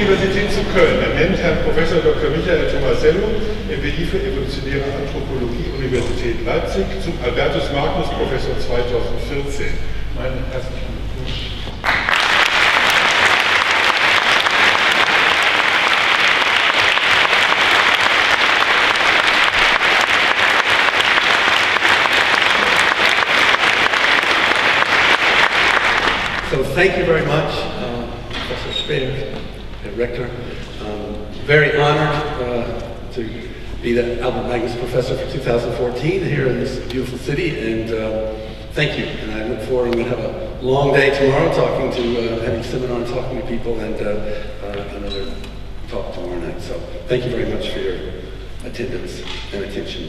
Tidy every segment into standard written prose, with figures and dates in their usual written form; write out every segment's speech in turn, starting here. Universität zu Köln ernennt Herrn Professor Dr. Michael Tomasello, MBI für evolutionäre Anthropologie, Universität Leipzig, zum Albertus Magnus Professor 2014. Meine herzlichen Glückwünsche. So thank you very much, Professor Speer, and Rector. Very honored to be the Albert Magnus Professor for 2014 here in this beautiful city, and thank you. And I look forward, I'm going to have a long day tomorrow talking to, having a seminar, talking to people, and another talk tomorrow night. So thank you very much for your attendance and attention.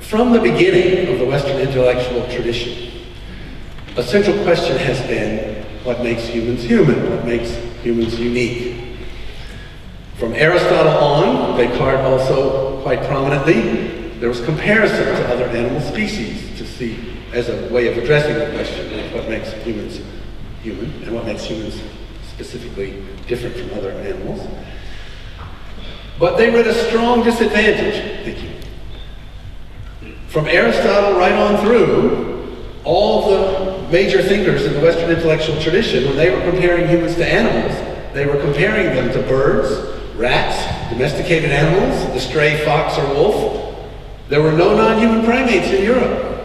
From the beginning of the Western intellectual tradition, a central question has been, what makes humans human? What makes humans unique? From Aristotle on, Descartes also quite prominently, there was comparison to other animal species to see as a way of addressing the question of what makes humans human and what makes humans specifically different from other animals. But they were at a strong disadvantage, thinking. From Aristotle right on through, all the major thinkers in the Western intellectual tradition, when they were comparing humans to animals, they were comparing them to birds, rats, domesticated animals, the stray fox or wolf. There were no non-human primates in Europe.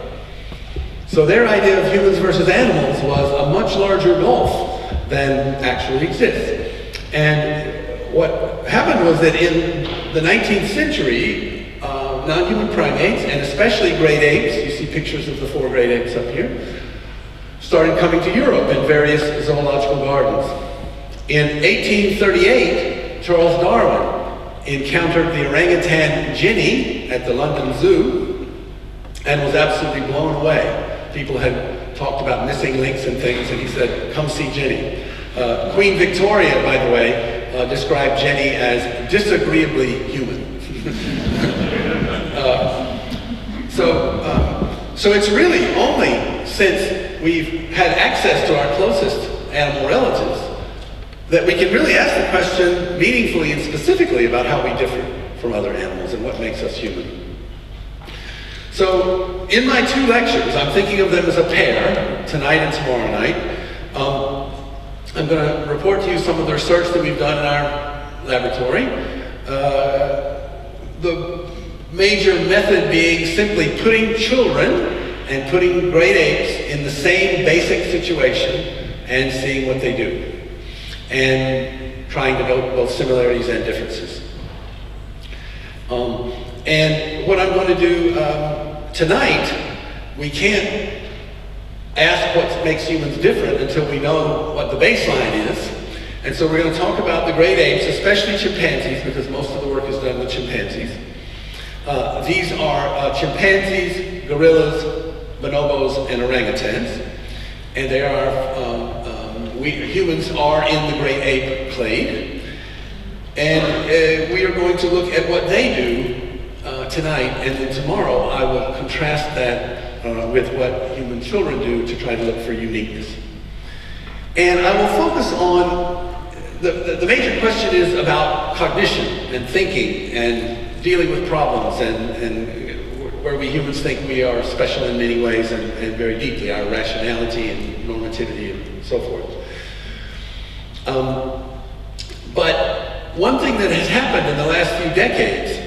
So their idea of humans versus animals was a much larger gulf than actually exists. And what happened was that in the 19th century, non-human primates, and especially great apes, you see pictures of the four great apes up here, started coming to Europe in various zoological gardens. In 1838, Charles Darwin encountered the orangutan Jenny at the London Zoo and was absolutely blown away. People had talked about missing links and things, and he said, come see Jenny. Queen Victoria, by the way, described Jenny as disagreeably human. So it's really only since we've had access to our closest animal relatives that we can really ask the question meaningfully and specifically about how we differ from other animals and what makes us human. So in my two lectures, I'm thinking of them as a pair, tonight and tomorrow night. I'm going to report to you some of the research that we've done in our laboratory. The major method being simply putting children and putting great apes in the same basic situation and seeing what they do, and trying to note both similarities and differences. And what I'm going to do tonight, we can't ask what makes humans different until we know what the baseline is. And so we're going to talk about the great apes, especially chimpanzees, because most of the work is done with chimpanzees. These are chimpanzees, gorillas, bonobos, and orangutans, and they are, humans are in the great ape clade, and we are going to look at what they do tonight, and then tomorrow I will contrast that with what human children do to try to look for uniqueness. And I will focus on, the major question is about cognition and thinking and dealing with problems and where we humans think we are special in many ways and very deeply, our rationality and normativity and so forth. But one thing that has happened in the last few decades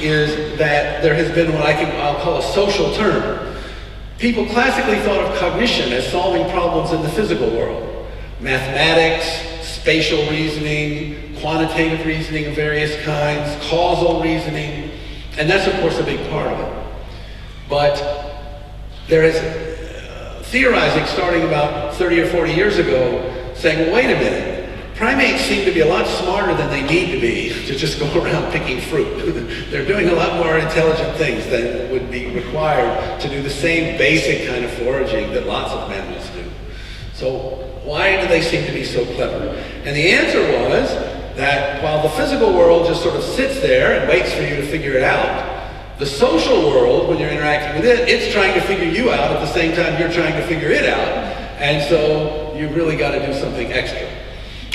is that there has been what I'll call a social term. People classically thought of cognition as solving problems in the physical world. Mathematics, spatial reasoning, quantitative reasoning of various kinds, causal reasoning, and that's of course a big part of it. But there is theorizing starting about 30 or 40 years ago, saying, well, wait a minute, primates seem to be a lot smarter than they need to be to just go around picking fruit. They're doing a lot more intelligent things than would be required to do the same basic kind of foraging that lots of mammals do. So why do they seem to be so clever? And the answer was that while the physical world just sort of sits there and waits for you to figure it out, the social world, when you're interacting with it, it's trying to figure you out at the same time you're trying to figure it out. And so you really got to do something extra.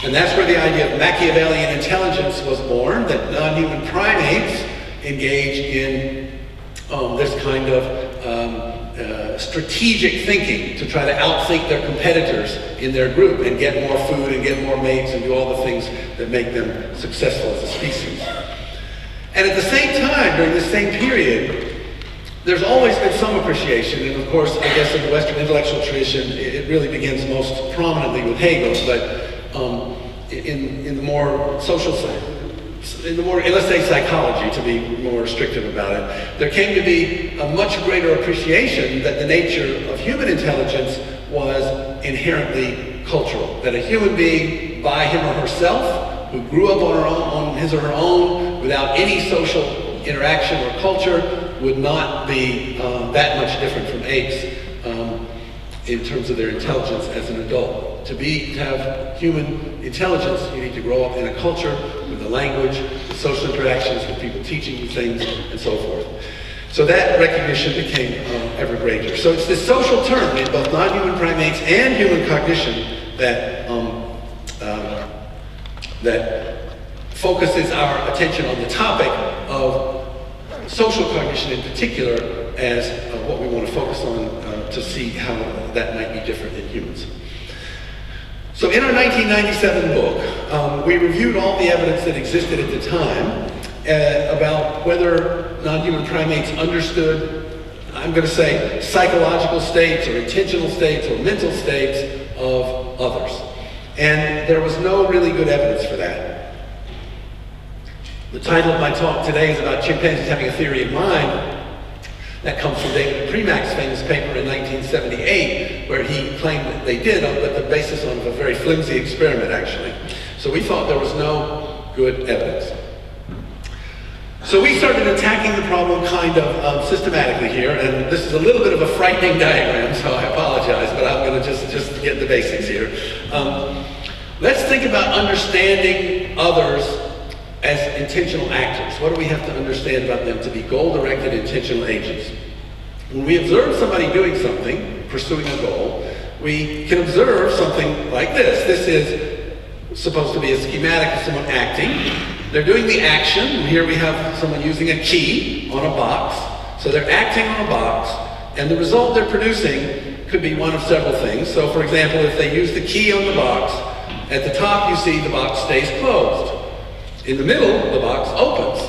And that's where the idea of Machiavellian intelligence was born, that non-human primates engage in this kind of strategic thinking to try to outthink their competitors in their group and get more food and get more mates and do all the things that make them successful as a species. And at the same time, during this same period, there's always been some appreciation, and of course, I guess in the Western intellectual tradition, it really begins most prominently with Hegel, but in the more social side, in the more, let's say psychology, to be more restrictive about it, there came to be a much greater appreciation that the nature of human intelligence was inherently cultural, that a human being by him or herself, who grew up on her own, on his or her own, without any social interaction or culture, would not be that much different from apes in terms of their intelligence as an adult. To have human intelligence, you need to grow up in a culture with a language, with social interactions, with people teaching you things, and so forth. So that recognition became ever greater. So it's this social term in both non-human primates and human cognition that that focuses our attention on the topic of social cognition in particular as what we want to focus on to see how that might be different in humans. So in our 1997 book, we reviewed all the evidence that existed at the time about whether non-human primates understood, I'm going to say, psychological states or intentional states or mental states of others. And there was no really good evidence for that. The title of my talk today is about chimpanzees having a theory in mind. That comes from David Primack's famous paper in 1978, where he claimed that they did, but the basis on a very flimsy experiment, actually. So we thought there was no good evidence. So we started attacking the problem kind of systematically here, and this is a little bit of a frightening diagram, so I apologize, but I'm going to just get the basics here. Let's think about understanding others as intentional actors. What do we have to understand about them to be goal-directed intentional agents? When we observe somebody doing something, pursuing a goal, we can observe something like this. This is supposed to be a schematic of someone acting. They're doing the action. Here we have someone using a key on a box. So they're acting on a box, and the result they're producing could be one of several things. So for example, if they use the key on the box, at the top you see the box stays closed. In the middle, the box opens,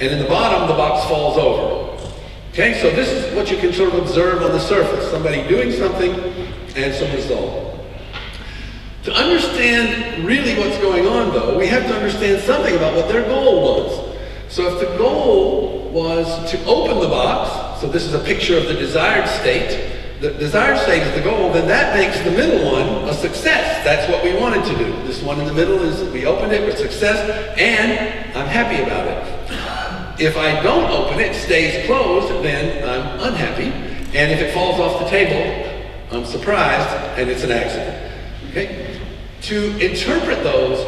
and in the bottom, the box falls over. Okay, so this is what you can sort of observe on the surface, somebody doing something and some result. To understand really what's going on, though, we have to understand something about what their goal was. So if the goal was to open the box, so this is a picture of the desired state, the desired state is the goal, then that makes the middle one a success. That's what we wanted to do. This one in the middle is we opened it with success, and I'm happy about it. If I don't open it, stays closed, then I'm unhappy. And if it falls off the table, I'm surprised, and it's an accident. Okay? To interpret those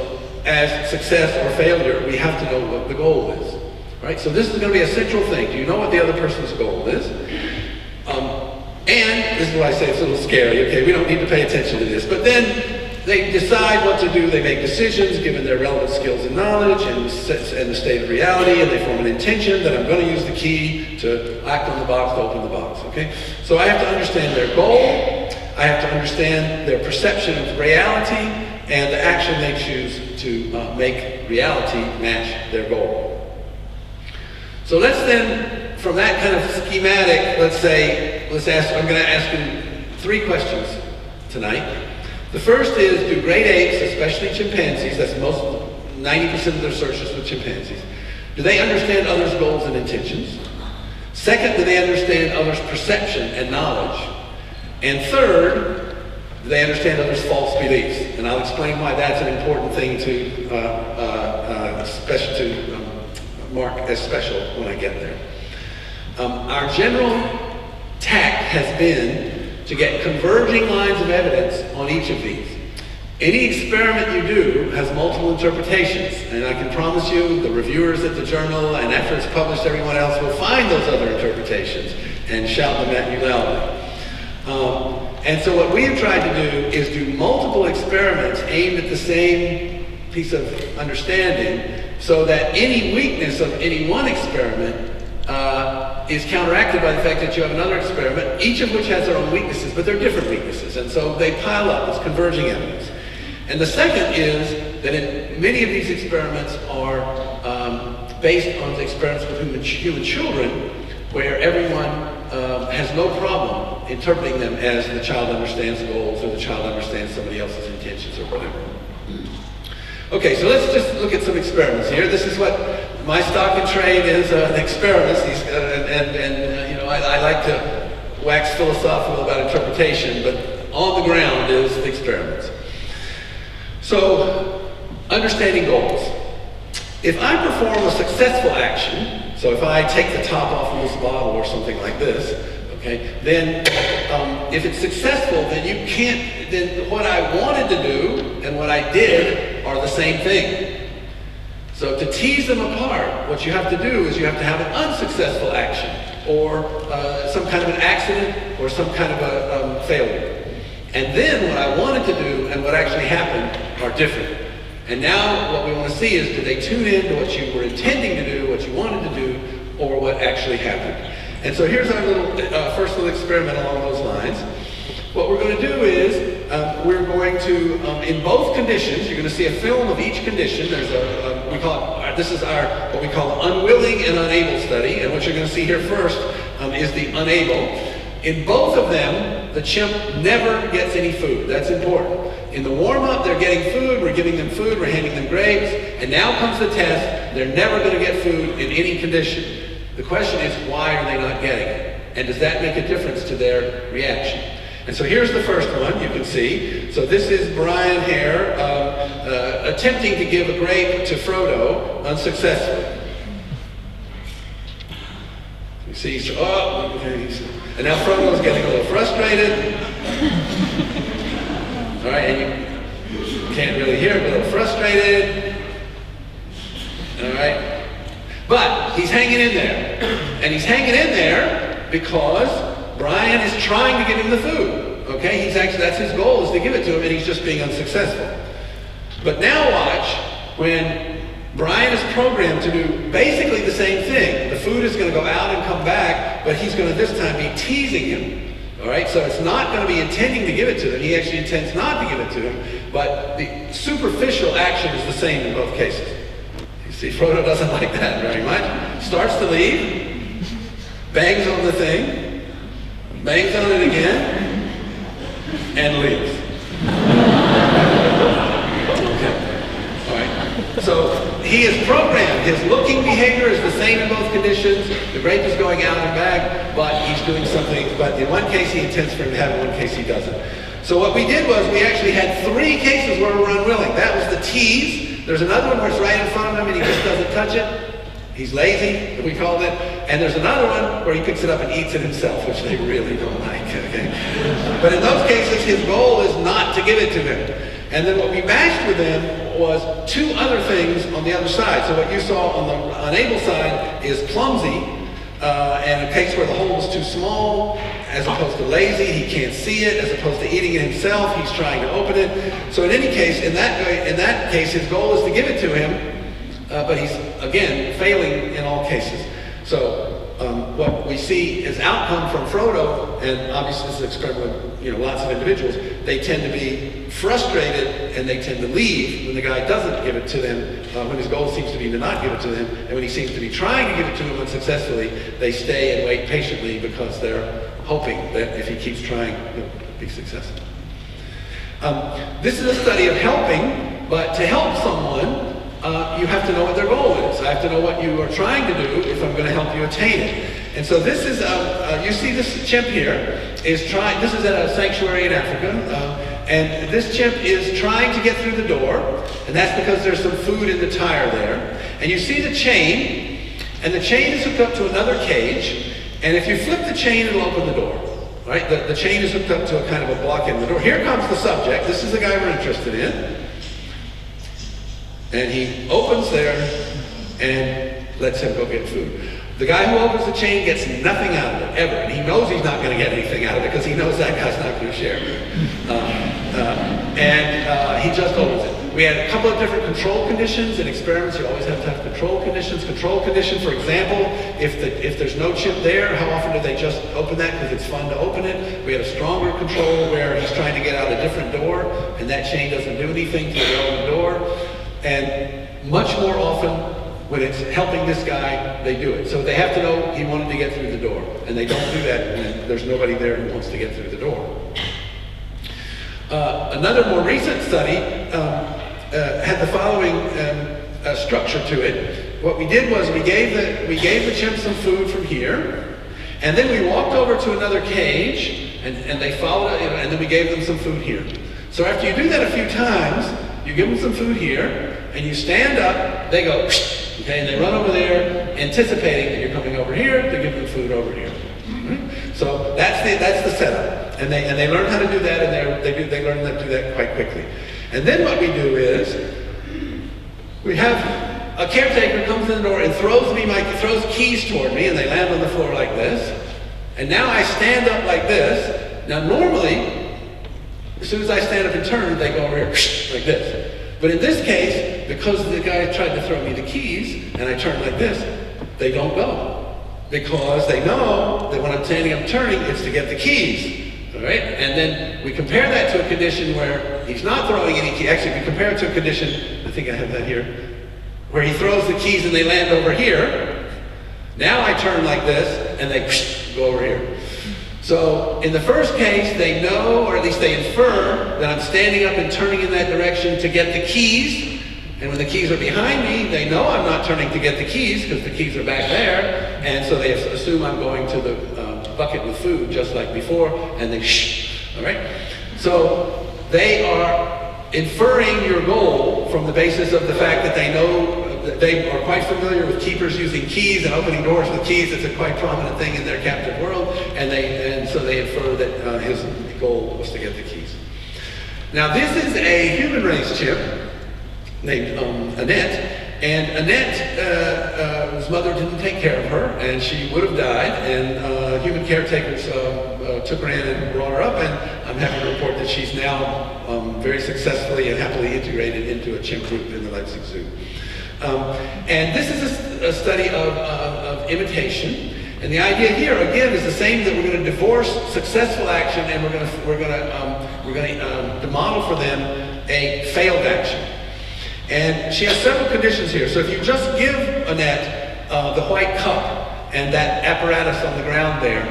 as success or failure, we have to know what the goal is. Right? So this is going to be a central thing. Do you know what the other person's goal is? And this is why I say it's a little scary, okay, we don't need to pay attention to this, but then they decide what to do, they make decisions given their relevant skills and knowledge and the state of reality, and they form an intention that I'm going to use the key to act on the box, to open the box, okay? So I have to understand their goal, I have to understand their perception of reality, and the action they choose to make reality match their goal. So let's then, from that kind of schematic, I'm going to ask you three questions tonight. The first is, do great apes, especially chimpanzees, that's most 90% of the research is with chimpanzees, do they understand others' goals and intentions? Second, do they understand others' perception and knowledge? And third, do they understand others' false beliefs? And I'll explain why that's an important thing to mark as special when I get there. Our general tact has been to get converging lines of evidence on each of these. Any experiment you do has multiple interpretations, and I can promise you the reviewers at the journal and after it's published, everyone else will find those other interpretations and shout them at you loudly. And so what we have tried to do is do multiple experiments aimed at the same piece of understanding so that any weakness of any one experiment is counteracted by the fact that you have another experiment, each of which has their own weaknesses, but they're different weaknesses. And so they pile up as converging evidence. And the second is that in many of these experiments are based on the experiments with human children, where everyone has no problem interpreting them as the child understands goals or the child understands somebody else's intentions or whatever. Okay, so let's just look at some experiments here. This is what my stock and trade is, experiments. You know, I like to wax philosophical about interpretation, but on the ground is the experiments. So, understanding goals. If I perform a successful action, so if I take the top off of this bottle or something like this, okay, then if it's successful, then you can't, then what I wanted to do and what I did are the same thing. So to tease them apart, what you have to do is you have to have an unsuccessful action or some kind of an accident or some kind of a failure. And then what I wanted to do and what actually happened are different. And now what we want to see is, do they tune in to what you were intending to do, what you wanted to do, or what actually happened? And so here's our little, first little experiment along those lines. What we're going to do is, we're going to, in both conditions, you're going to see a film of each condition. There's we call it, this is our, what we call the unwilling and unable study. And what you're going to see here first is the unable. In both of them, the chimp never gets any food. That's important. In the warm-up, they're getting food, we're giving them food, we're handing them grapes, and now comes the test, they're never going to get food in any condition. The question is, why are they not getting it? And does that make a difference to their reaction? And so here's the first one, you can see. So this is Brian Hare attempting to give a grape to Frodo unsuccessfully. You see, he's, oh, and now Frodo's getting a little frustrated. All right, and you can't really hear it, but a little frustrated. All right, but he's hanging in there, and he's hanging in there because Brian is trying to give him the food. Okay, he's actually, that's his goal, is to give it to him, and he's just being unsuccessful. But now watch when Brian is programmed to do basically the same thing. The food is going to go out and come back, but he's going to this time be teasing him. All right, so it's not going to be intending to give it to him. He actually intends not to give it to him, but the superficial action is the same in both cases. You see, Frodo doesn't like that very much. Starts to leave, bangs on the thing, bangs on it again, and leaves. So he is programmed. His looking behavior is the same in both conditions. The grape is going out and back, but he's doing something. But in one case he intends for him to have, in one case he doesn't. So what we did was we actually had three cases where we were unwilling. That was the tease. There's another one where it's right in front of him and he just doesn't touch it. He's lazy, we called it. And there's another one where he picks it up and eats it himself, which they really don't like. Okay? But in those cases, his goal is not to give it to him. And then what we matched with them was two other things on the other side. So what you saw on the unable side is clumsy, and a case where the hole is too small, as opposed to lazy, he can't see it, as opposed to eating it himself, he's trying to open it. So in any case, in that case, his goal is to give it to him, but he's, again, failing in all cases. So what we see is outcome from Frodo, and obviously this is an experiment with, you know, lots of individuals, they tend to be frustrated and they tend to leave when the guy doesn't give it to them, when his goal seems to be to not give it to them, and when he seems to be trying to give it to them unsuccessfully, they stay and wait patiently because they're hoping that if he keeps trying, he'll be successful. This is a study of helping, but to help someone, you have to know what their goal is. I have to know what you are trying to do if I'm going to help you attain it. And so this is, you see this chimp here, is trying, this is at a sanctuary in Africa, and this chimp is trying to get through the door, and that's because there's some food in the tire there. And you see the chain, and the chain is hooked up to another cage, and if you flip the chain, it'll open the door. Right? The chain is hooked up to a kind of a block in the door. Here comes the subject. This is the guy we're interested in. And he opens there and lets him go get food. The guy who opens the chain gets nothing out of it, ever. And he knows he's not going to get anything out of it because he knows that guy's not going to share. He just opens it. We had a couple of different control conditions. In experiments, you always have to have control conditions. Control condition, for example, if there's no chip there, how often do they just open that because it's fun to open it? We had a stronger control where he's trying to get out a different door, and that chain doesn't do anything to the open door. And much more often, when it's helping this guy, they do it. So they have to know he wanted to get through the door. And they don't do that when there's nobody there who wants to get through the door. Another more recent study had the following structure to it. What we did was we gave the chimp some food from here, and then we walked over to another cage, and they followed it, and then we gave them some food here. So after you do that a few times, you give them some food here, and you stand up, they go, okay, and they run over there, anticipating that you're coming over here to give them food over here. Mm-hmm. So that's the setup, and they learn how to do that, and they learn how to do that quite quickly. And then what we do is we have a caretaker comes in the door and throws keys toward me, and they land on the floor like this. And now I stand up like this. Now normally, as soon as I stand up and turn, they go over here like this. But in this case, because the guy tried to throw me the keys, and I turned like this, they don't go. Because they know that when I'm standing up turning, it's to get the keys, all right? And then we compare that to a condition where he's not throwing any keys. Actually, we compare it to a condition, I think I have that here, where he throws the keys and they land over here. Now I turn like this, and they go over here. So in the first case, they know, or at least they infer, that I'm standing up and turning in that direction to get the keys. And when the keys are behind me, they know I'm not turning to get the keys because the keys are back there. And so they assume I'm going to the bucket with food just like before, and they all right? So they are inferring your goal from the basis of the fact that they know they are quite familiar with keepers using keys and opening doors with keys. It's a quite prominent thing in their captive world, and so they infer that his goal was to get the keys. Now this is a human race chip named Annette, and Annette, his mother didn't take care of her, and she would have died, and human caretakers took her in and brought her up, and I'm happy to report that she's now very successfully and happily integrated into a chimp group in the Leipzig Zoo. And this is a study of imitation, and the idea here again is the same, that we're going to divorce successful action, and we're going to model for them a failed action. And she has several conditions here. So if you just give Annette the white cup and that apparatus on the ground there,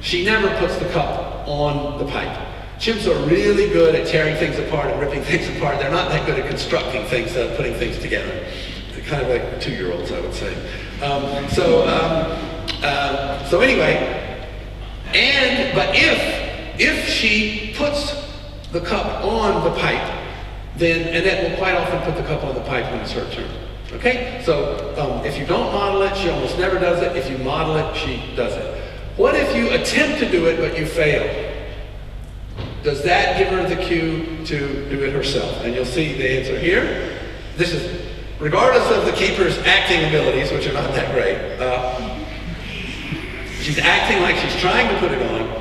she never puts the cup on the pipe. Chimps are really good at tearing things apart and ripping things apart. They're not that good at constructing things, putting things together. They're kind of like two-year-olds, I would say. So anyway, but if she puts the cup on the pipe, then Annette will quite often put the cup on the pipe when it's her turn. Okay? So if you don't model it, she almost never does it. If you model it, she does it. What if you attempt to do it, but you fail? Does that give her the cue to do it herself? And you'll see the answer here. This is, regardless of the keeper's acting abilities, which are not that great, she's acting like she's trying to put it on.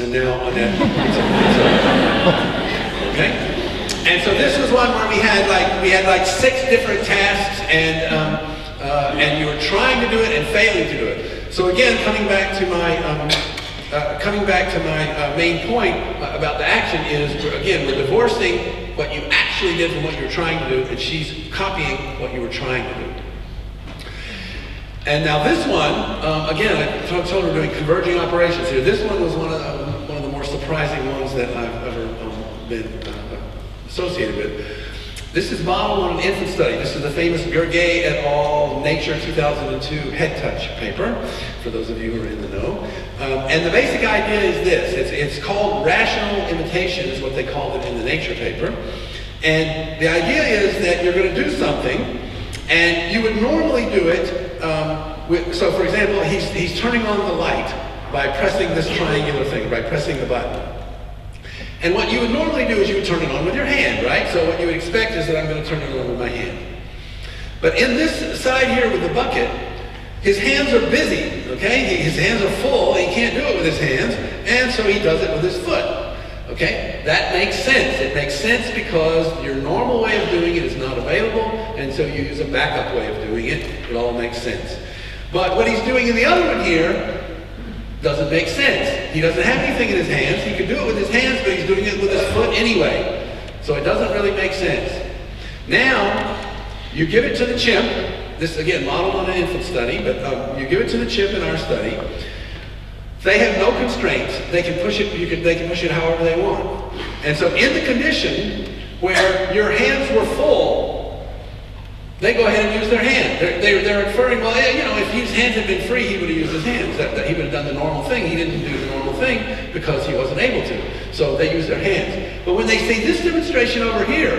And now Annette. Okay? And so this was one where we had like 6 different tasks, and you were trying to do it and failing to do it. So again, coming back to my main point about the action is, again, we're divorcing what you actually did from what you were trying to do, and she's copying what you were trying to do. And now this one, again, I told her we're doing converging operations here. This one was one of the more surprising ones that I've ever been associated with. This is model on an infant study. This is the famous Gergely et al. Nature 2002 head touch paper, for those of you who are in the know. And the basic idea is this. It's called rational imitation, is what they called it in the Nature paper. And the idea is that you're going to do something, and you would normally do it, so for example, he's turning on the light by pressing this triangular thing, by pressing the button. And what you would normally do is you would turn it on with your hand, right? So what you would expect is that I'm going to turn it on with my hand. But in this side here with the bucket, his hands are busy, okay? His hands are full, he can't do it with his hands, and so he does it with his foot. Okay, that makes sense. It makes sense because your normal way of doing it is not available, and so you use a backup way of doing it. It all makes sense. But what he's doing in the other one here doesn't make sense. He doesn't have anything in his hands. He could do it with his hands, but he's doing it with his foot anyway. So it doesn't really make sense. Now, you give it to the chimp. This, again, modeled on an infant study, but you give it to the chimp in our study. They have no constraints. They can push it. They can push it however they want. And so, in the condition where your hands were full, they go ahead and use their hand. They're inferring, well, yeah, you know, if his hands had been free, he would have used his hands. That he would have done the normal thing. He didn't do the normal thing because he wasn't able to. So they use their hands. But when they see this demonstration over here,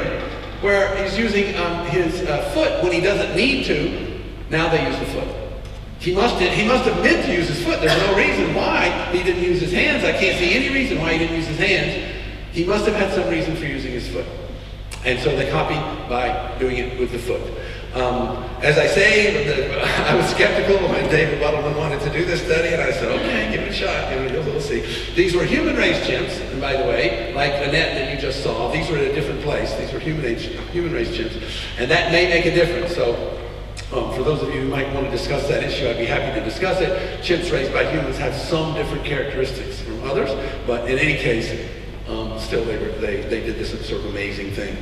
where he's using his foot when he doesn't need to, now they use the foot. He must have meant to use his foot. There's no reason why he didn't use his hands. I can't see any reason why he didn't use his hands. He must have had some reason for using his foot. And so they copy by doing it with the foot. As I say, I was skeptical when David Butler wanted to do this study, and I said, okay, give it a shot, we'll see. These were human race chimps, and by the way, like Annette that you just saw, these were in a different place. These were human race chimps, and that may make a difference. So. For those of you who might want to discuss that issue, I'd be happy to discuss it. Chimps raised by humans have some different characteristics from others, but in any case, still they did this sort of amazing thing.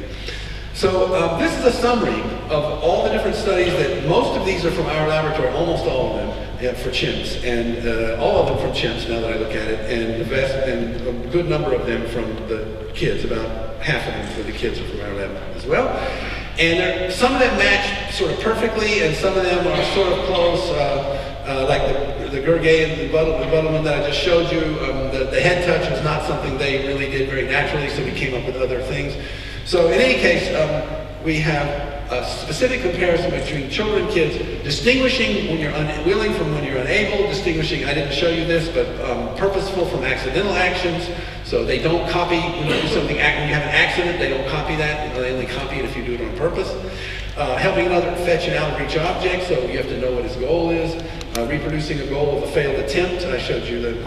So this is a summary of all the different studies that most of these are from our laboratory, almost all of them for chimps, and all of them from chimps now that I look at it, and, a good number of them from the kids, about half of them for the kids are from our lab as well. And some of them match sort of perfectly, and some of them are sort of close, like the Gergely and the Butler one that I just showed you. The head touch was not something they really did very naturally, so we came up with other things. So in any case, we have a specific comparison between children and kids, distinguishing when you're unwilling from when you're unable, distinguishing, I didn't show you this, but purposeful from accidental actions. So they don't copy, when you do something, when you have an accident, they don't copy that, they only copy it if you do it on purpose. Helping another fetch an outreach object, so you have to know what his goal is. Reproducing a goal of a failed attempt, I showed you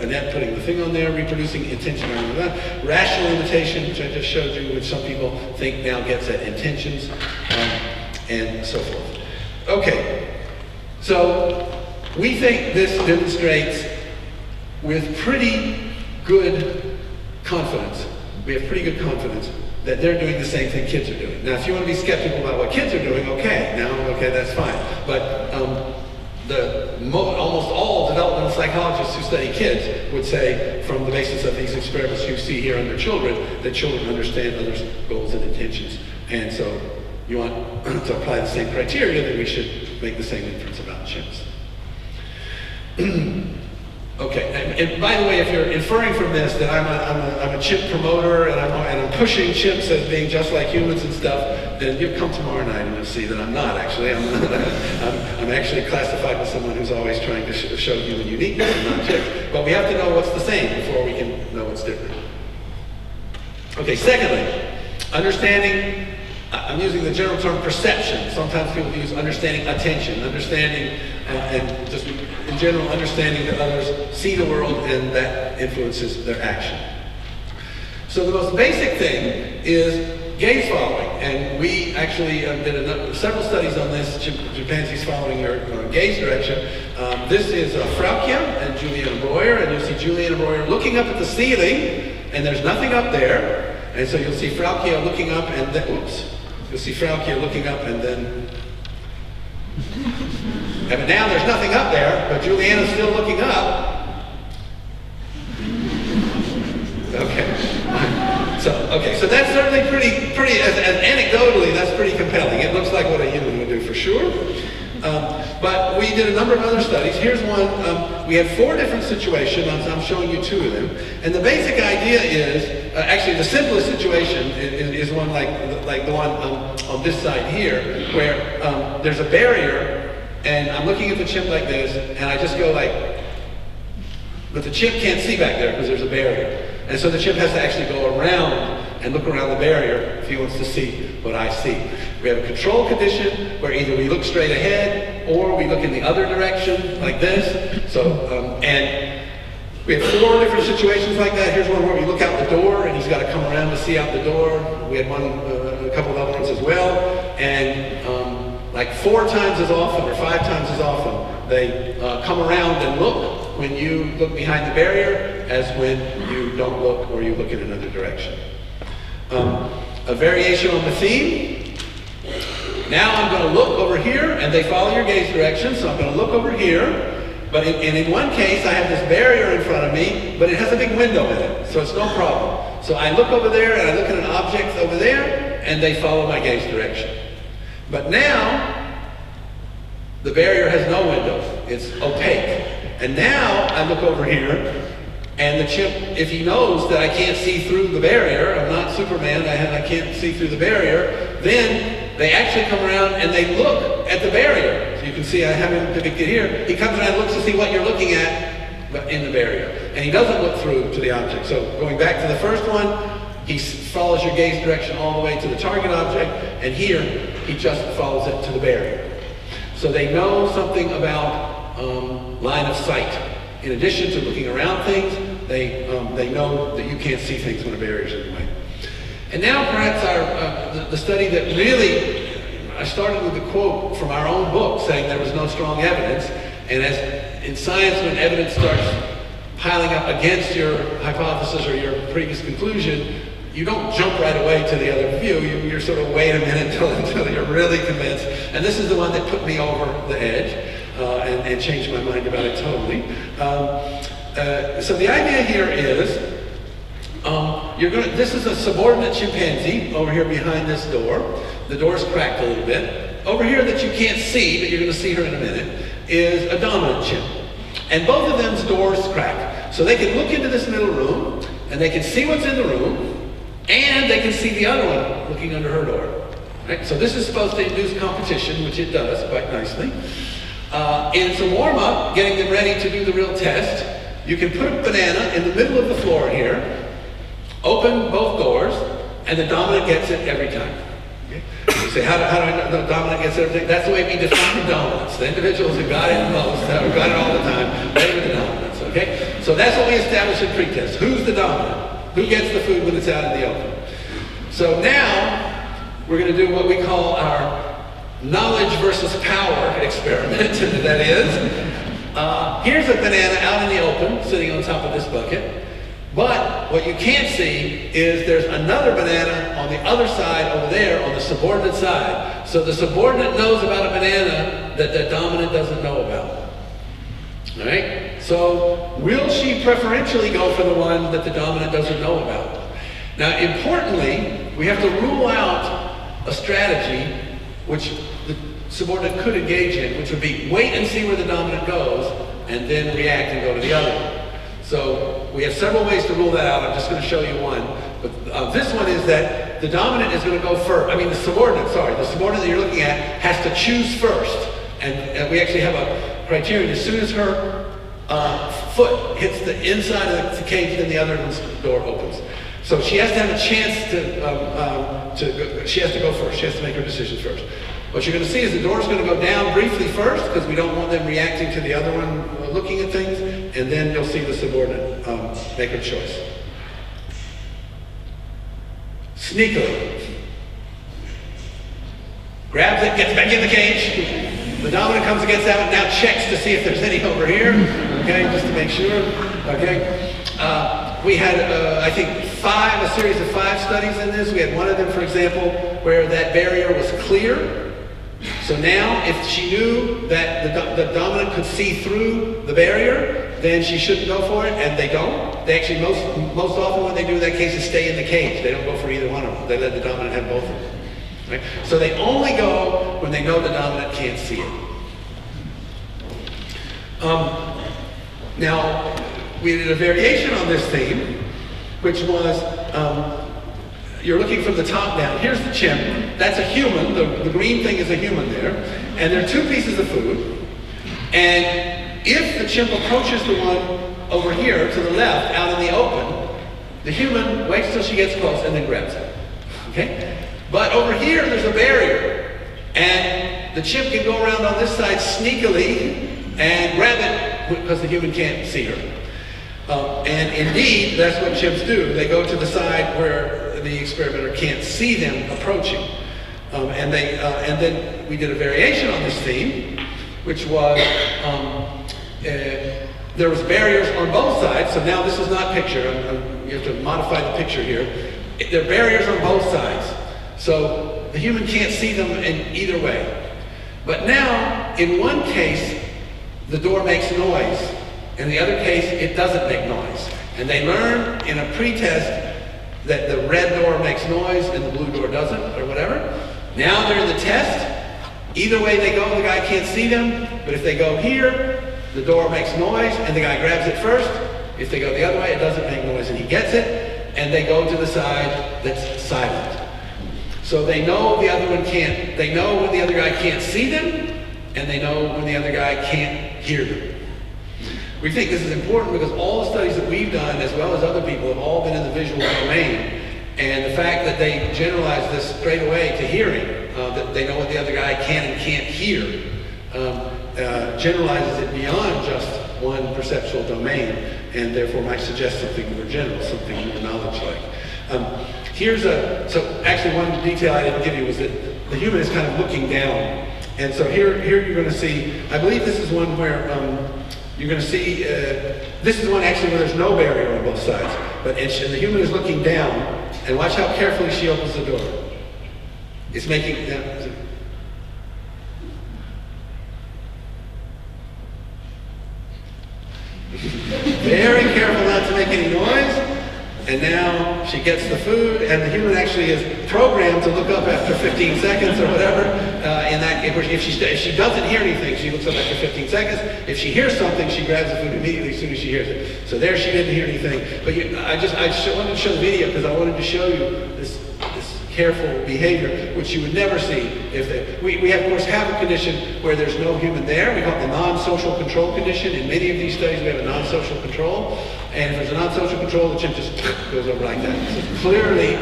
Annette putting the thing on there, reproducing intention. Rational imitation, which I just showed you, which some people think now gets at intentions, and so forth. Okay, so we think this demonstrates with pretty good confidence, we have pretty good confidence that they're doing the same thing kids are doing. Now, if you want to be skeptical about what kids are doing, okay, now, okay, that's fine. But almost all developmental psychologists who study kids would say, from the basis of these experiments you see here under children, that children understand others' goals and intentions. And so you want to apply the same criteria, then we should make the same inference about chimps. Okay, and by the way, if you're inferring from this that I'm a chimp promoter and I'm pushing chimps as being just like humans and stuff, then you'll come tomorrow night and you'll see that I'm not actually. I'm actually classified as someone who's always trying to show human uniqueness and not chimps. But we have to know what's the same before we can know what's different. Okay, secondly, understanding, I'm using the general term perception. Sometimes people use understanding attention, understanding and just in general understanding that others see the world and that influences their action. So the most basic thing is gaze following, and we actually did several studies on this, chimpanzees following their gaze direction. This is Fraukia and Juliana Breuer, and you'll see Juliana Breuer looking up at the ceiling, and there's nothing up there, and so you'll see Fraukia looking up and then, oops. You'll see Fraukia looking up and then... but now there's nothing up there, but Juliana's still looking up. Okay. So that's certainly pretty as anecdotally, that's pretty compelling. It looks like what a human would do for sure. But we did a number of other studies. Here's one. We had four different situations. I'm showing you two of them. And the basic idea is, actually the simplest situation is one like the one on this side here, where there's a barrier, and I'm looking at the chimp like this, and I just go like, but the chimp can't see back there because there's a barrier. And so the chimp has to actually go around and look around the barrier if he wants to see what I see. We have a control condition where either we look straight ahead or we look in the other direction like this. So, and we have four different situations like that. Here's one where we look out the door and he's got to come around to see out the door. We had one, a couple of other ones as well. And like 4 times as often or 5 times as often, they come around and look when you look behind the barrier as when you don't look or you look in another direction. A variation on the theme. Now I'm going to look over here, and they follow your gaze direction, so I'm going to look over here. But in one case, I have this barrier in front of me, but it has a big window in it, so it's no problem. So I look over there, and I look at an object over there, and they follow my gaze direction. But now, the barrier has no window. It's opaque. And now, I look over here, and the chimp, if he knows that I can't see through the barrier, I'm not Superman, I can't see through the barrier, then they actually come around and they look at the barrier. So you can see I have him depicted here. He comes around and looks to see what you're looking at in the barrier. And he doesn't look through to the object. So going back to the first one, he follows your gaze direction all the way to the target object, and here, he just follows it to the barrier. So they know something about line of sight. In addition to looking around things, they know that you can't see things when a barrier's in the way. And now perhaps our, the study that really, I started with a quote from our own book saying there was no strong evidence, and as in science when evidence starts piling up against your hypothesis or your previous conclusion, you don't jump right away to the other view, you're sort of wait a minute until you're really convinced. And this is the one that put me over the edge. And changed my mind about it totally. So the idea here is, this is a subordinate chimpanzee over here behind this door. The door's cracked a little bit. Over here that you can't see, but you're going to see her in a minute, is a dominant chimp. And both of them's doors crack. So they can look into this middle room, and they can see what's in the room, and they can see the other one looking under her door. Right? So this is supposed to induce competition, which it does quite nicely. And it's a warm-up, getting them ready to do the real test. You can put a banana in the middle of the floor here, open both doors, and the dominant gets it every time. Okay? You say, how do I know the dominant gets everything? That's the way we define dominance. The individuals who got it most, who got it all the time, they were the dominants, okay? So that's what we establish in pretest. Who's the dominant? Who gets the food when it's out in the open? So now, we're going to do what we call our knowledge versus power experiment, that is. Here's a banana out in the open, sitting on top of this bucket. But what you can't see is there's another banana on the other side over there, on the subordinate side. So the subordinate knows about a banana that the dominant doesn't know about. All right? So will she preferentially go for the one that the dominant doesn't know about? Now, importantly, we have to rule out a strategy which the subordinate could engage in, which would be wait and see where the dominant goes, and then react and go to the other one. So we have several ways to rule that out. I'm just going to show you one. But this one is that the dominant is going to go first. I mean, the subordinate that you're looking at has to choose first. And we actually have a criterion. As soon as her foot hits the inside of the cage, then the other one's door opens. So she has to have a chance to, she has to go first. She has to make her decisions first. What you're going to see is the door's going to go down briefly first, because we don't want them reacting to the other one looking at things, and then you'll see the subordinate make her choice. Sneakily. Grabs it, gets back in the cage. The dominant comes and gets out and now checks to see if there's any over here, okay, just to make sure, okay. We had, I think, a series of five studies in this. We had one of them, for example, where that barrier was clear. So now, if she knew that the dominant could see through the barrier, then she shouldn't go for it, and they don't. They actually, most often what they do in that case is stay in the cage. They don't go for either one of them. They let the dominant have both of them. Right? So they only go when they know the dominant can't see it. Now, we did a variation on this theme, which was, you're looking from the top down. Here's the chimp. That's a human. The green thing is a human there. And there are 2 pieces of food. And if the chimp approaches the one over here to the left, out in the open, The human waits till she gets close and then grabs it. Okay? But over here, there's a barrier. And the chimp can go around on this side sneakily and grab it because the human can't see her. And indeed, that's what chimps do. They go to the side where the experimenter can't see them approaching. And then we did a variation on this theme, which was there was barriers on both sides. So now this is not picture. You have to modify the picture here. There are barriers on both sides. So the human can't see them in either way. But now, in one case, the door makes noise. In the other case, it doesn't make noise. And they learn in a pretest that the red door makes noise and the blue door doesn't, or whatever. Now they're in the test. Either way they go, the guy can't see them. But if they go here, the door makes noise and the guy grabs it first. If they go the other way, it doesn't make noise and he gets it. And they go to the side that's silent. So they know the other one can't. They know when the other guy can't see them, and they know when the other guy can't hear them. We think this is important because all the studies that we've done, as well as other people, have all been in the visual domain. And the fact that they generalize this straight away to hearing, that they know what the other guy can and can't hear, generalizes it beyond just one perceptual domain, and therefore might suggest something more general, something more knowledge-like. So actually one detail I didn't give you was that the human is kind of looking down. And so here you're going to see, I believe this is one where, you're going to see, this is one actually where there's no barrier on both sides. But and the human is looking down, and watch how carefully she opens the door. It's making that. Very careful not to make any noise. And now she gets the food, and the human actually is programmed to look up after 15 seconds or whatever. If she doesn't hear anything, she looks up after 15 seconds. If she hears something, she grabs the food immediately as soon as she hears it. So there, she didn't hear anything. But I wanted to show the video because I wanted to show you this careful behavior, which you would never see if we of course have a condition where there's no human there. We call it the non-social control condition. In many of these studies, we have a non-social control. And if there's a non-social control, the chimp just goes over like that. So clearly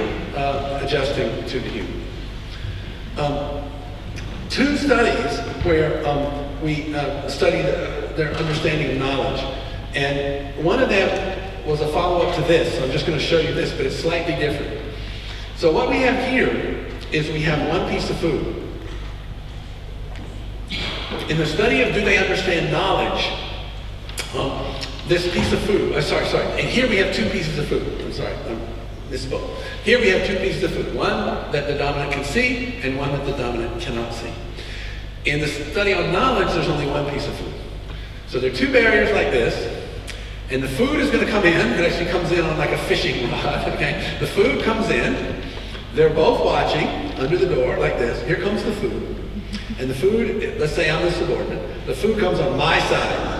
adjusting to the human. Two studies where we studied their understanding of knowledge. And one of them was a follow-up to this. So I'm just going to show you this, but it's slightly different. So what we have here is we have one piece of food. In the study of do they understand knowledge, this piece of food, and here we have two pieces of food. Here we have two pieces of food, one that the dominant can see and one that the dominant cannot see. In the study on knowledge, there's only one piece of food. So there are two barriers like this, and the food is going to come in. It actually comes in on like a fishing rod, okay? The food comes in, they're both watching under the door like this. Here comes the food, and the food, let's say I'm the subordinate, the food comes on my side.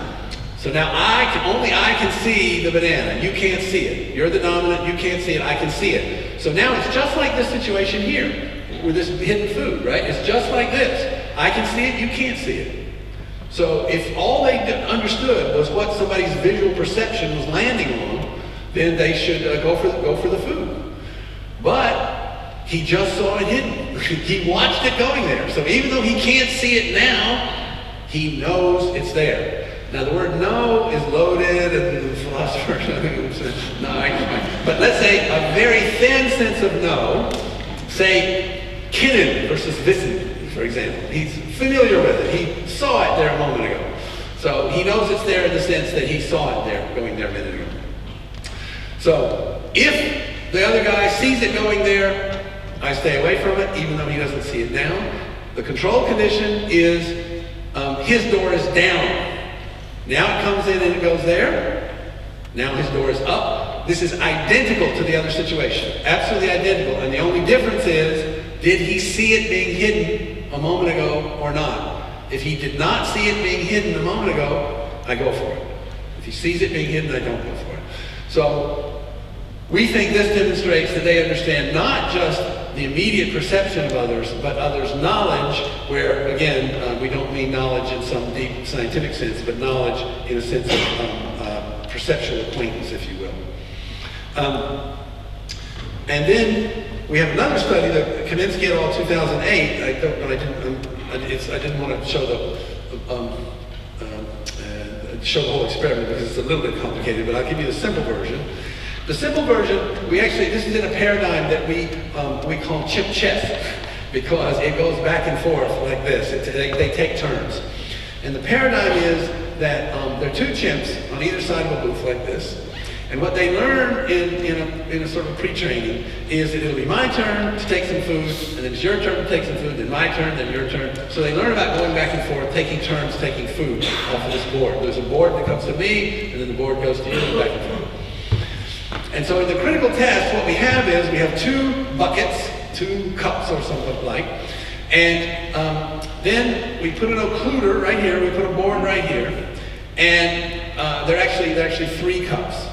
So now only I can see the banana. You can't see it. You're the dominant. You can't see it. I can see it. So now it's just like this situation here with this hidden food, right? It's just like this. I can see it. You can't see it. So if all they understood was what somebody's visual perception was landing on, then they should go for the food. But he just saw it hidden. He watched it going there. So even though he can't see it now, he knows it's there. Now the word "know" is loaded, and the philosopher, but let's say a very thin sense of know, say kennen versus wissen, for example. He's familiar with it. He saw it there a moment ago. So he knows it's there in the sense that he saw it there, going there a minute ago. So if the other guy sees it going there, I stay away from it, even though he doesn't see it now. The control condition is his door is down. Now it comes in and it goes there. Now his door is up. This is identical to the other situation. Absolutely identical. And the only difference is, did he see it being hidden a moment ago or not? If he did not see it being hidden a moment ago, I go for it. If he sees it being hidden, I don't go for it. So we think this demonstrates that they understand not just the immediate perception of others, but others' knowledge, where, again, we don't mean knowledge in some deep scientific sense, but knowledge in a sense of perceptual acquaintance, if you will. And then we have another study that Kaminsky et al. 2008. I didn't want to show the whole experiment because it's a little bit complicated, but I'll give you the simple version. The simple version, we actually, this is in a paradigm that we call chip chess, because it goes back and forth like this. They take turns. And the paradigm is that there are two chimps on either side of a booth like this. And what they learn in a sort of pre-training is that it'll be my turn to take some food, and then it's your turn to take some food, then my turn, then your turn. So they learn about going back and forth, taking turns, taking food off of this board. There's a board that comes to me, and then the board goes to you, and back and forth. And so in the critical test, what we have is we have two buckets, two cups or something like, and then we put an occluder right here, we put a board right here, and they're actually three cups.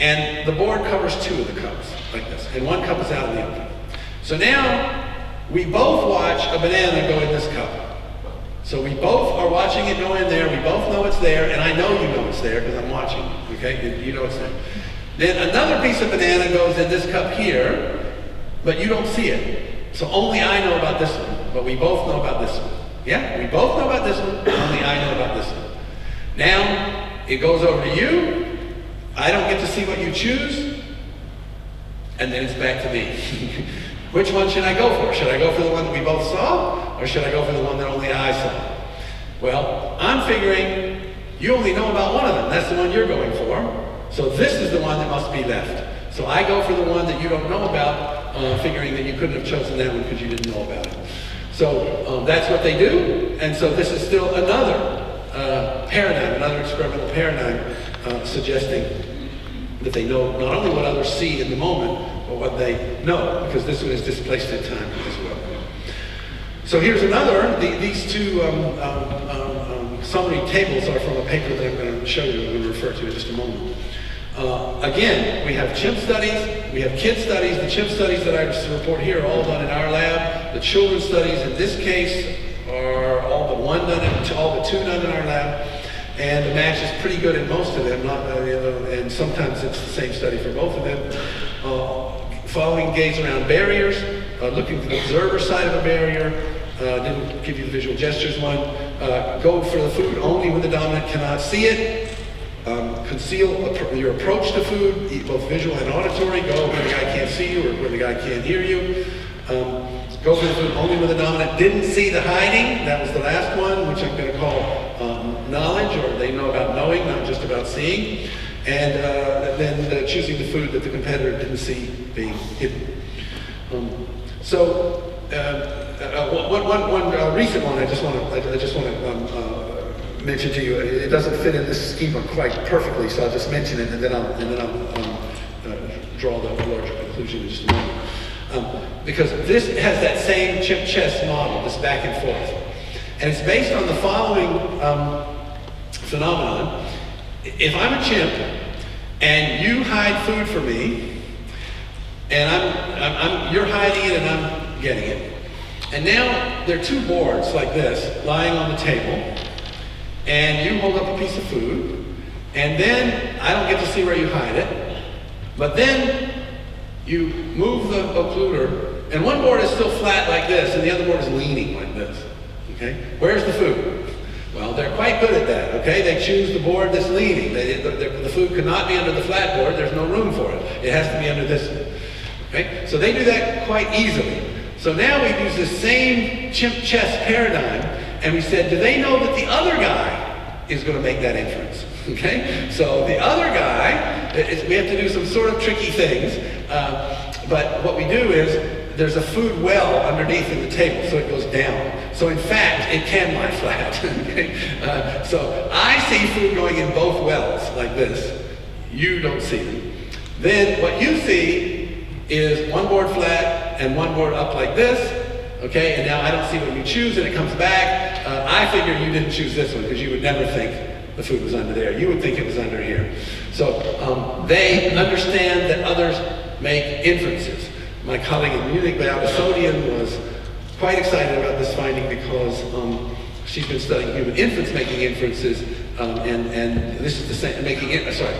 And the board covers two of the cups, like this, and one cup is out of the other. So now, we both watch a banana go in this cup. So we both are watching it go in there, we both know it's there, and I know you know it's there, because I'm watching, okay? You know it's there. Then another piece of banana goes in this cup here, but you don't see it. So only I know about this one, but we both know about this one. Yeah, we both know about this one, only I know about this one. Now, it goes over to you, I don't get to see what you choose, and then it's back to me. Which one should I go for? Should I go for the one that we both saw, or should I go for the one that only I saw? Well, I'm figuring you only know about one of them. That's the one you're going for. So this is the one that must be left. So I go for the one that you don't know about, figuring that you couldn't have chosen that one because you didn't know about it. So that's what they do, and so this is still another paradigm, another experimental paradigm, suggesting that they know not only what others see in the moment, but what they know, because this one is displaced in time as well. So here's another. These two summary tables are from a paper that I'm going to show you, I'm going to refer to in just a moment. Again, we have chimp studies, we have kid studies. The chimp studies that I report here are all done in our lab. The children's studies in this case are all but one done, all but two done in our lab. And the match is pretty good in most of them, and sometimes it's the same study for both of them. Following gaze around barriers, looking for the observer side of a barrier, didn't give you the visual gestures one. Go for the food only when the dominant cannot see it. Conceal your approach to food, eat both visual and auditory. Go where the guy can't see you or where the guy can't hear you. Go for the food only when the dominant didn't see the hiding. That was the last one, which I'm going to call knowledge, or they know about knowing, not just about seeing, and then choosing the food that the competitor didn't see being hidden. One recent one I just want to mention to you. It doesn't fit in this schema quite perfectly, so I'll just mention it, and then I'll draw the larger conclusion in just a moment. Because this has that same chip chess model, this back and forth. And it's based on the following phenomenon. If I'm a chimp, and you hide food for me, and you're hiding it and I'm getting it. And now there are two boards like this, lying on the table, and you hold up a piece of food, and then I don't get to see where you hide it, but then you move the occluder, and one board is still flat like this, and the other board is leaning like this. Okay? Where's the food? Well, they're quite good at that, okay? They choose the board that's leaning. The food could not be under the flat board. There's no room for it. It has to be under this one, okay? So they do that quite easily. So now we've used the same chimp chess paradigm, and we said, do they know that the other guy is going to make that inference, okay? So the other guy, we have to do some sort of tricky things, but what we do is, there's a food well underneath in the table, so it goes down. So in fact, it can lie flat. So I see food going in both wells, like this. You don't see them. Then what you see is one board flat and one board up like this, okay? And now I don't see what you choose, and it comes back. I figure you didn't choose this one, because you would never think the food was under there. You would think it was under here. So they understand that others make inferences. My colleague in Munich, Bea Hasodian, was quite excited about this finding because she's been studying human infants making inferences, and this is the same, making it. Sorry,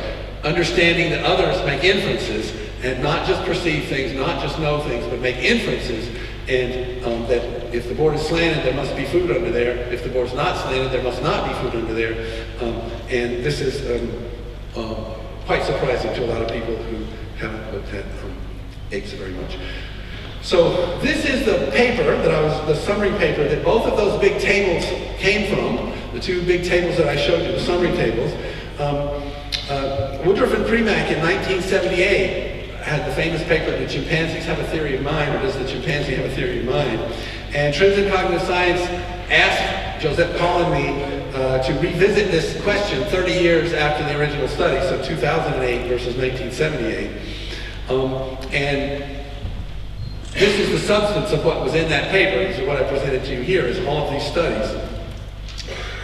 understanding that others make inferences, and not just perceive things, not just know things, but make inferences, and that if the board is slanted, there must be food under there. If the board's not slanted, there must not be food under there. And this is quite surprising to a lot of people who haven't looked at eggs very much. So this is the paper that I was, the summary paper that both of those big tables came from, the two big tables that I showed you, the summary tables. Woodruff and Premack in 1978 had the famous paper, "Do Chimpanzees Have a Theory of Mind?" or "Does the Chimpanzee Have a Theory of Mind?" And Trends in Cognitive Science asked Joseph Call and me to revisit this question 30 years after the original study, so 2008 versus 1978. And this is the substance of what was in that paper. This is what I presented to you here, is all of these studies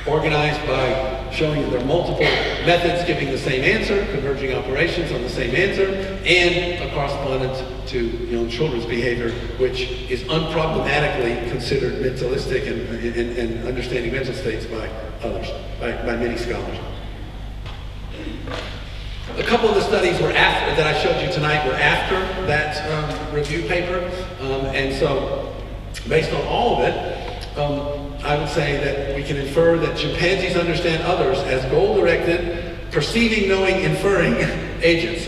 organized by showing that there are multiple methods giving the same answer, converging operations on the same answer, and a correspondence to young children's behavior, which is unproblematically considered mentalistic and understanding mental states by others, by many scholars. A couple of the studies were after, that I showed you tonight, were after that review paper, and so based on all of it, I would say that we can infer that chimpanzees understand others as goal-directed, perceiving, knowing, inferring agents.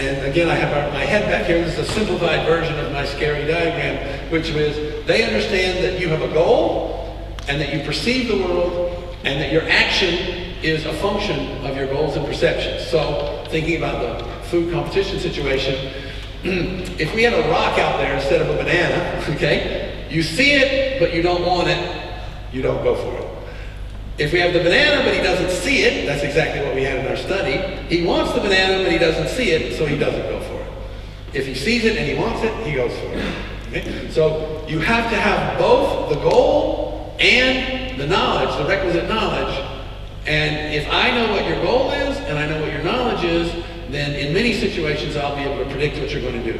And again, I have my head back here. This is a simplified version of my scary diagram, which is they understand that you have a goal, and that you perceive the world, and that your action is a function of your goals and perceptions. So thinking about the food competition situation, if we had a rock out there instead of a banana, okay, you see it, but you don't want it, you don't go for it. If we have the banana but he doesn't see it, that's exactly what we had in our study. He wants the banana but he doesn't see it, so he doesn't go for it. If he sees it and he wants it, he goes for it. Okay? So you have to have both the goal and the knowledge, the requisite knowledge. And if I know what your goal is and I know what your knowledge is, then in many situations I'll be able to predict what you're going to do.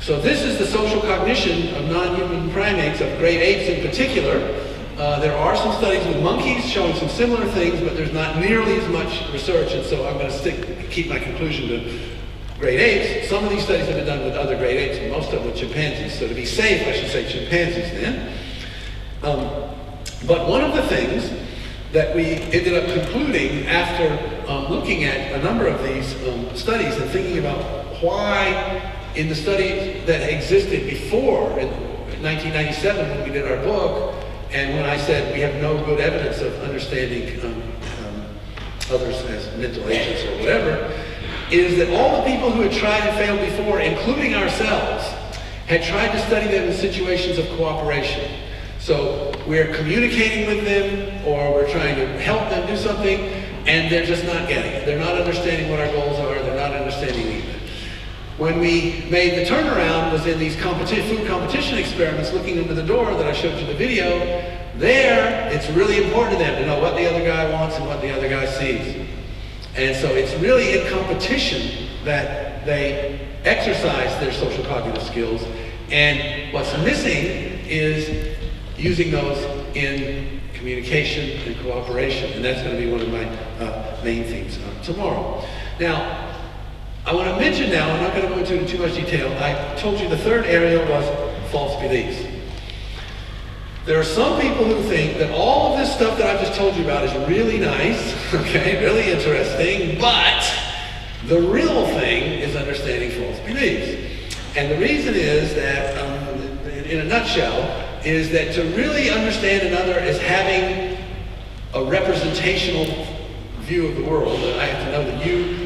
So this is the social cognition of non-human primates, of great apes in particular. There are some studies with monkeys showing some similar things, but there's not nearly as much research, and so I'm going to keep my conclusion to great apes. Some of these studies have been done with other great apes, and most of them with chimpanzees. So to be safe, I should say chimpanzees then. But one of the things that we ended up concluding after looking at a number of these studies and thinking about why in the studies that existed before, in 1997 when we did our book, and when I said we have no good evidence of understanding others as mental agents or whatever, is that all the people who had tried and failed before, including ourselves, had tried to study them in situations of cooperation. So we're communicating with them, or we're trying to help them do something, and they're just not getting it. They're not understanding what our goals are, they're not understanding either. When we made the turnaround was in these food competition experiments, looking under the door that I showed you the video. There, it's really important to them to know what the other guy wants and what the other guy sees. And so it's really in competition that they exercise their social cognitive skills. And what's missing is using those in communication and cooperation. And that's going to be one of my main themes tomorrow. Now, I want to mention now, I'm not going to go into it in too much detail, I told you the third area was false beliefs. There are some people who think that all of this stuff that I've just told you about is really nice, okay, really interesting, but the real thing is understanding false beliefs. And the reason is that, in a nutshell, is that to really understand another is having a representational view of the world. I have to know that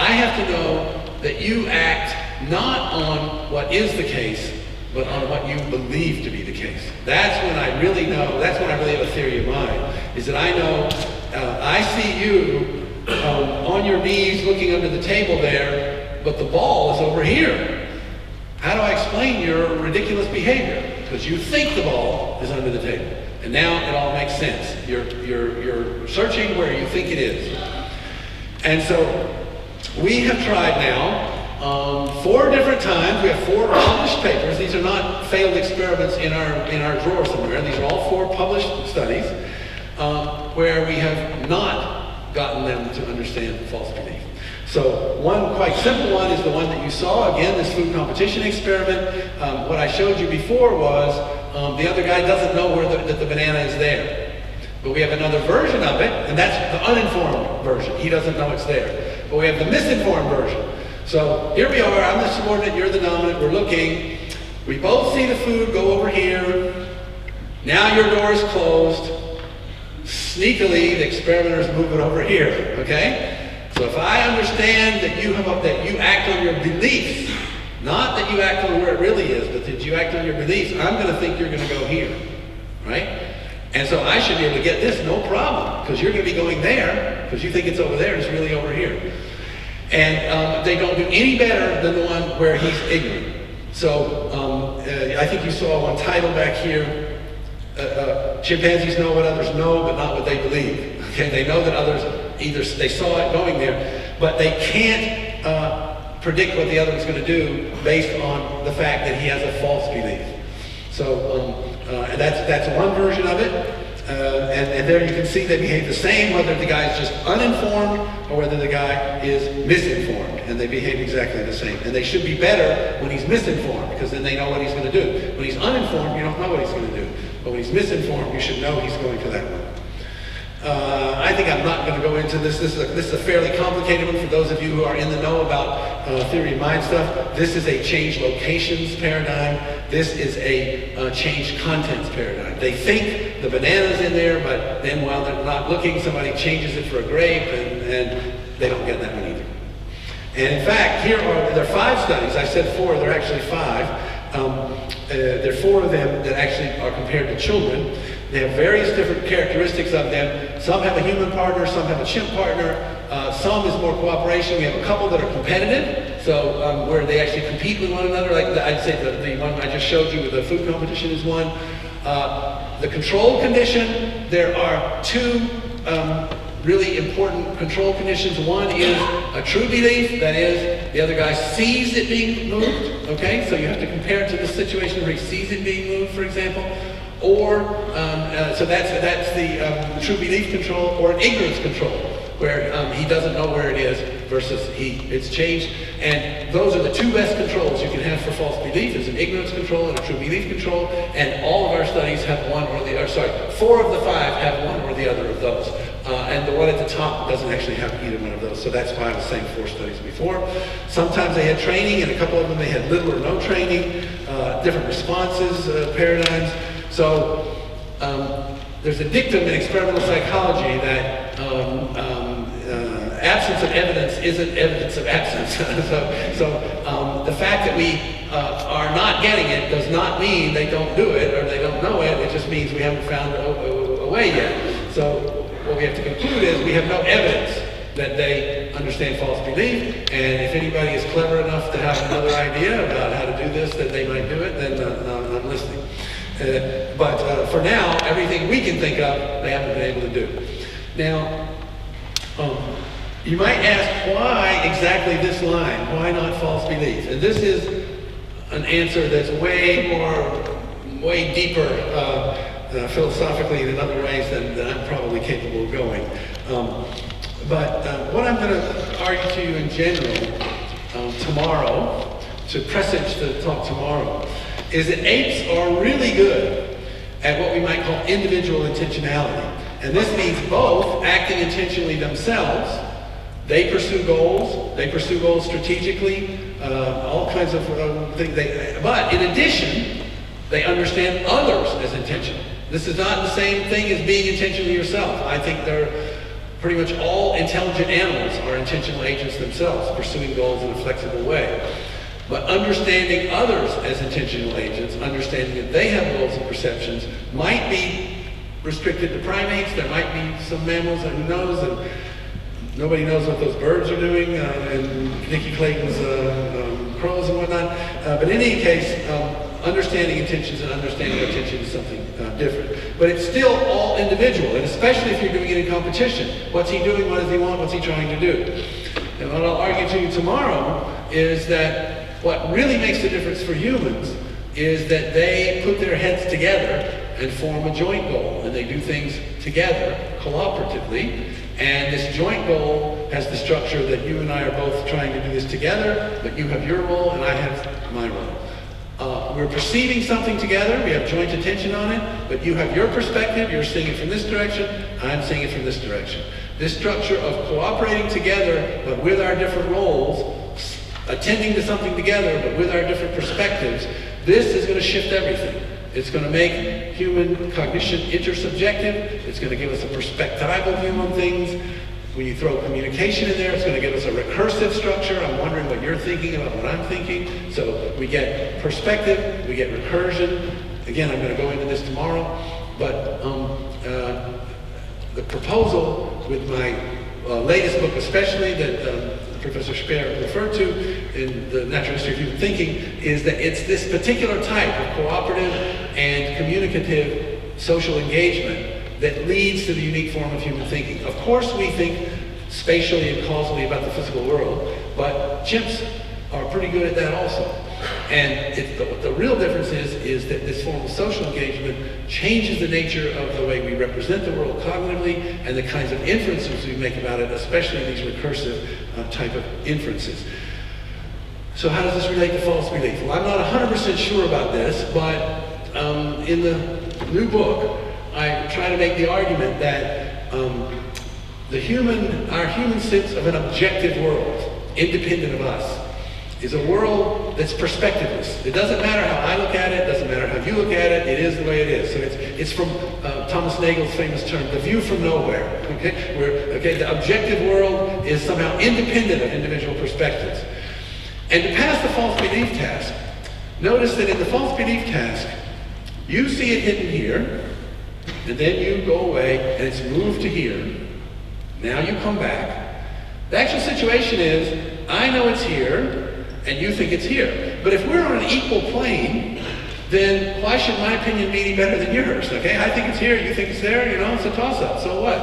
I have to know that you act not on what is the case, but on what you believe to be the case. That's when I really know, that's when I really have a theory of mind, is that I know, I see you on your knees looking under the table there, but the ball is over here. How do I explain your ridiculous behavior? Because you think the ball is under the table. And now it all makes sense. You're searching where you think it is. And so, we have tried now, 4 different times, we have 4 published papers. These are not failed experiments in our drawer somewhere. These are all 4 published studies where we have not gotten them to understand false belief. So one quite simple one is the one that you saw, again, this food competition experiment. What I showed you before was the other guy doesn't know where that the banana is there. But we have another version of it, and that's the uninformed version. He doesn't know it's there. But we have the misinformed version. So here we are, I'm the subordinate, you're the dominant, we're looking. We both see the food go over here. Now your door is closed. Sneakily, the experimenters move it over here, okay? So if I understand that you act on your beliefs, not that you act on where it really is, but that you act on your beliefs, I'm gonna think you're gonna go here, right? And so I should be able to get this, no problem, because you're going to be going there, because you think it's over there, and it's really over here. And they don't do any better than the one where he's ignorant. So I think you saw one title back here, chimpanzees know what others know, but not what they believe. Okay, they know that others, either they saw it going there, but they can't predict what the other is going to do based on the fact that he has a false belief. So. That's one version of it, and there you can see they behave the same, whether the guy's just uninformed or whether the guy is misinformed, and they behave exactly the same. And they should be better when he's misinformed, because then they know what he's going to do. When he's uninformed, you don't know what he's going to do, but when he's misinformed, you should know he's going for that one. I think I'm not going to go into this. This is a fairly complicated one for those of you who are in the know about theory of mind stuff. This is a change locations paradigm. This is a change contents paradigm. They think the banana's in there, but then while they're not looking, somebody changes it for a grape, and they don't get that one either. And in fact, there are 5 studies. I said 4, there are actually 5. There are 4 of them that actually are compared to children. They have various different characteristics of them. Some have a human partner, some have a chimp partner, some is more cooperation. We have a couple that are competitive, so where they actually compete with one another, like I'd say the one I just showed you with the food competition is one. The control condition, there are 2 really important control conditions. One is a true belief, that is, the other guy sees it being moved, okay? So you have to compare it to the situation where he sees it being moved, for example. Or, so that's the true belief control, or an ignorance control, where he doesn't know where it is versus it's changed. And those are the 2 best controls you can have for false belief, is an ignorance control and a true belief control, and all of our studies have one or the other, sorry, 4 of the 5 have one or the other of those. And the one at the top doesn't actually have either one of those, so that's why I was saying 4 studies before. Sometimes they had training, and a couple of them they had little or no training, different responses, paradigms. So there's a dictum in experimental psychology that absence of evidence isn't evidence of absence. so the fact that we are not getting it does not mean they don't do it or they don't know it. It just means we haven't found a way yet. So what we have to conclude is we have no evidence that they understand false belief, and if anybody is clever enough to have another idea about how to do this, that they might do it, then I'm listening. But for now, everything we can think of, they haven't been able to do. Now, you might ask why exactly this line? Why not false belief? And this is an answer that's way deeper philosophically in other ways than I'm probably capable of going. But what I'm going to argue to you in general tomorrow, to presage the talk tomorrow, is that apes are really good at what we might call individual intentionality. And this means both acting intentionally themselves. They pursue goals. They pursue goals strategically, all kinds of things. But in addition, they understand others as intentional. This is not the same thing as being intentional yourself. I think pretty much all intelligent animals are intentional agents themselves, pursuing goals in a flexible way. But understanding others as intentional agents, understanding that they have goals and perceptions, might be restricted to primates. There might be some mammals, and who knows, and nobody knows what those birds are doing, and Nikki Clayton's crows and whatnot. But in any case, understanding intentions and understanding attention is something different. But it's still all individual, and especially if you're doing it in competition. What's he doing? What does he want? What's he trying to do? And what I'll argue to you tomorrow is that what really makes the difference for humans is that they put their heads together and form a joint goal, and they do things together, cooperatively, and this joint goal has the structure that you and I are both trying to do this together, but you have your role and I have my role. We're perceiving something together, we have joint attention on it, but you have your perspective, you're seeing it from this direction, I'm seeing it from this direction. This structure of cooperating together, but with our different roles, attending to something together, but with our different perspectives, this is going to shift everything. It's going to make human cognition intersubjective, it's going to give us a perspectival view on things. When you throw communication in there, it's going to give us a recursive structure. I'm wondering what you're thinking about what I'm thinking. So we get perspective, we get recursion. Again, I'm going to go into this tomorrow, but the proposal with my latest book especially that Professor Speer referred to in the Natural History of Human Thinking is that it's this particular type of cooperative and communicative social engagement that leads to the unique form of human thinking. Of course we think spatially and causally about the physical world, but chimps are pretty good at that also. And the real difference is that this form of social engagement changes the nature of the way we represent the world cognitively and the kinds of inferences we make about it, especially these recursive type of inferences. So how does this relate to false belief? Well, I'm not 100% sure about this, but in the new book, I try to make the argument that our human sense of an objective world, independent of us, is a world that's perspectiveless. It doesn't matter how I look at it, it doesn't matter how you look at it, it is the way it is. So it's from Thomas Nagel's famous term, the view from nowhere. Okay? The objective world is somehow independent of individual perspectives. And to pass the false belief task, notice that in the false belief task, you see it hidden here, and then you go away, and it's moved to here. Now you come back. The actual situation is, I know it's here, and you think it's here. But if we're on an equal plane, then why should my opinion be any better than yours? Okay, I think it's here, you think it's there, you know, it's a toss-up, so what?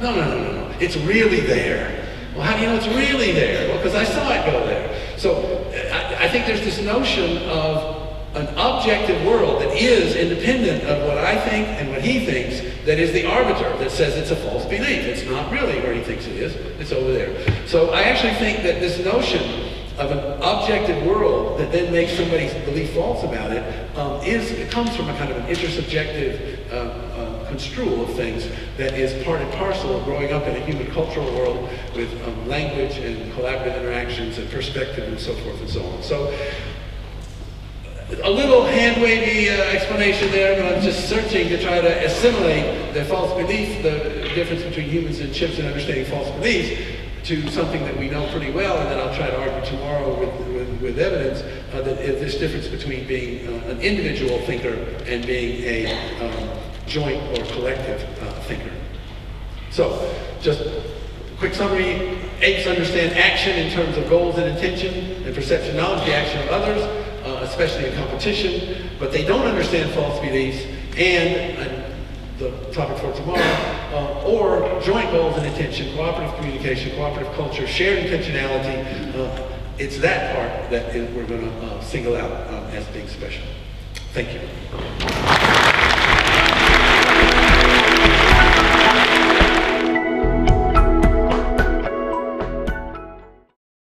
No, it's really there. Well, how do you know it's really there? Well, because I saw it go there. So I think there's this notion of an objective world that is independent of what I think and what he thinks, that is the arbiter that says it's a false belief. It's not really where he thinks it is, it's over there. So I actually think that this notion of an objective world that then makes somebody's belief false about it, it comes from a kind of an intersubjective construal of things that is part and parcel of growing up in a human cultural world with language and collaborative interactions and perspective and so forth and so on. So, a little hand-wavy explanation there, but I'm just searching to try to assimilate the false belief, the difference between humans and chimps and understanding false beliefs, to something that we know pretty well, and then I'll try to argue tomorrow with evidence that this difference between being an individual thinker and being a joint or collective thinker. So, just quick summary, apes understand action in terms of goals and intention, and perception knowledge, the action of others, especially in competition, but they don't understand false beliefs and the topic for tomorrow, or joint goals and intention, cooperative communication, cooperative culture, shared intentionality. It's that part that we're going to single out as being special. Thank you.